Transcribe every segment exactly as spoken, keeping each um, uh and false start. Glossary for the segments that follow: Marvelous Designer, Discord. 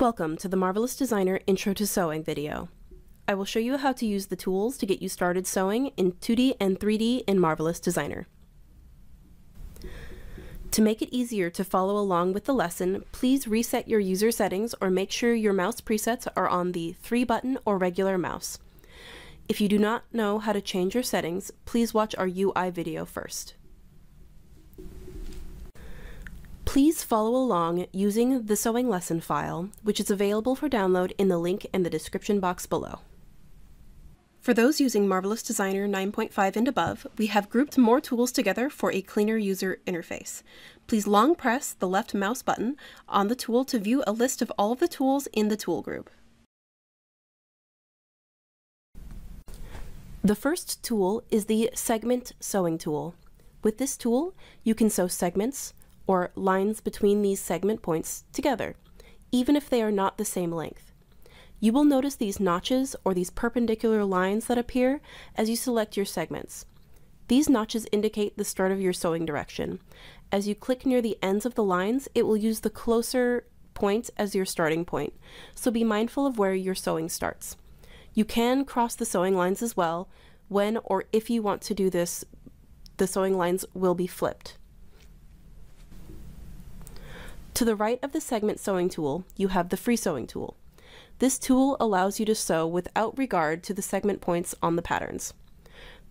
Welcome to the Marvelous Designer Intro to Sewing video. I will show you how to use the tools to get you started sewing in two D and three D in Marvelous Designer. To make it easier to follow along with the lesson, please reset your user settings or make sure your mouse presets are on the three button or regular mouse. If you do not know how to change your settings, please watch our U I video first. Please follow along using the sewing lesson file, which is available for download in the link in the description box below. For those using Marvelous Designer nine point five and above, we have grouped more tools together for a cleaner user interface. Please long press the left mouse button on the tool to view a list of all of the tools in the tool group. The first tool is the Segment Sewing tool. With this tool, you can sew segments, or lines between these segment points together, even if they are not the same length. You will notice these notches or these perpendicular lines that appear as you select your segments. These notches indicate the start of your sewing direction. As you click near the ends of the lines, it will use the closer point as your starting point, so be mindful of where your sewing starts. You can cross the sewing lines as well. When or if you want to do this, the sewing lines will be flipped. To the right of the segment sewing tool, you have the free sewing tool. This tool allows you to sew without regard to the segment points on the patterns.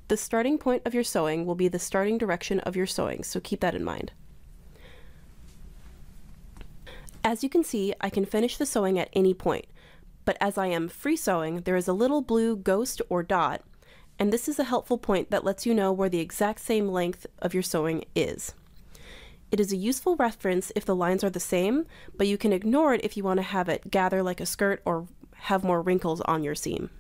The starting point of your sewing will be the starting direction of your sewing, so keep that in mind. As you can see, I can finish the sewing at any point, but as I am free sewing, there is a little blue ghost or dot, and this is a helpful point that lets you know where the exact same length of your sewing is. It is a useful reference if the lines are the same, but you can ignore it if you want to have it gather like a skirt or have more wrinkles on your seam.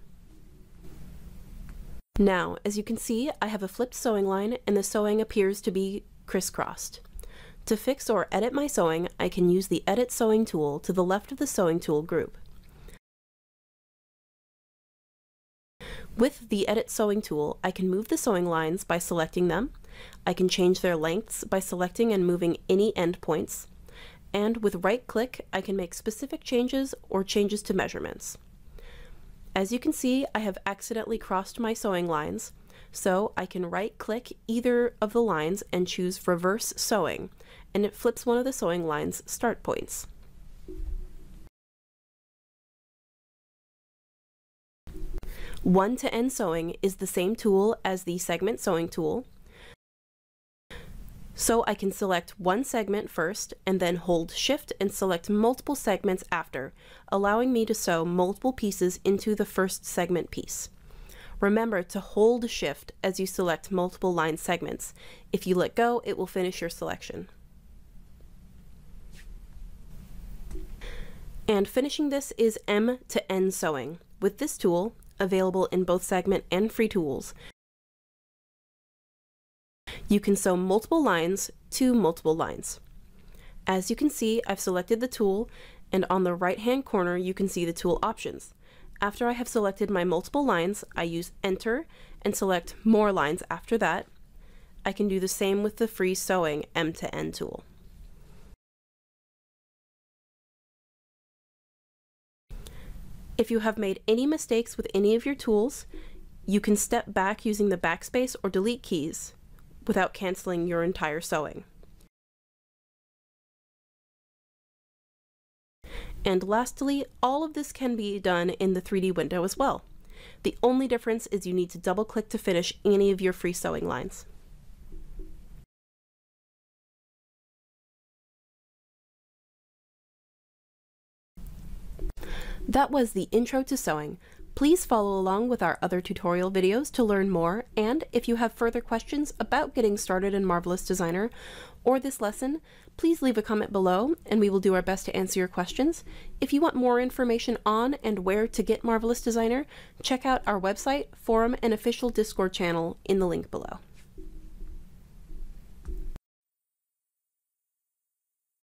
Now, as you can see, I have a flipped sewing line and the sewing appears to be crisscrossed. To fix or edit my sewing, I can use the Edit Sewing tool to the left of the sewing tool group. With the Edit Sewing tool, I can move the sewing lines by selecting them. I can change their lengths by selecting and moving any end points. And with right click, I can make specific changes or changes to measurements. As you can see, I have accidentally crossed my sewing lines, so I can right click either of the lines and choose Reverse Sewing, and it flips one of the sewing lines' start points. One-to-end sewing is the same tool as the segment sewing tool, so I can select one segment first and then hold shift and select multiple segments after, allowing me to sew multiple pieces into the first segment piece. Remember to hold shift as you select multiple line segments. If you let go, it will finish your selection. And finishing this is M-to-N sewing. With this tool, available in both segment and free tools, you can sew multiple lines to multiple lines. As you can see, I've selected the tool, and on the right-hand corner, you can see the tool options. After I have selected my multiple lines, I use Enter and select more lines after that. I can do the same with the free sewing M-to-N tool. If you have made any mistakes with any of your tools, you can step back using the backspace or delete keys without canceling your entire sewing. And lastly, all of this can be done in the three D window as well. The only difference is you need to double click to finish any of your free sewing lines. That was the intro to sewing. Please follow along with our other tutorial videos to learn more, and if you have further questions about getting started in Marvelous Designer or this lesson, please leave a comment below and we will do our best to answer your questions. If you want more information on and where to get Marvelous Designer, check out our website, forum, and official Discord channel in the link below.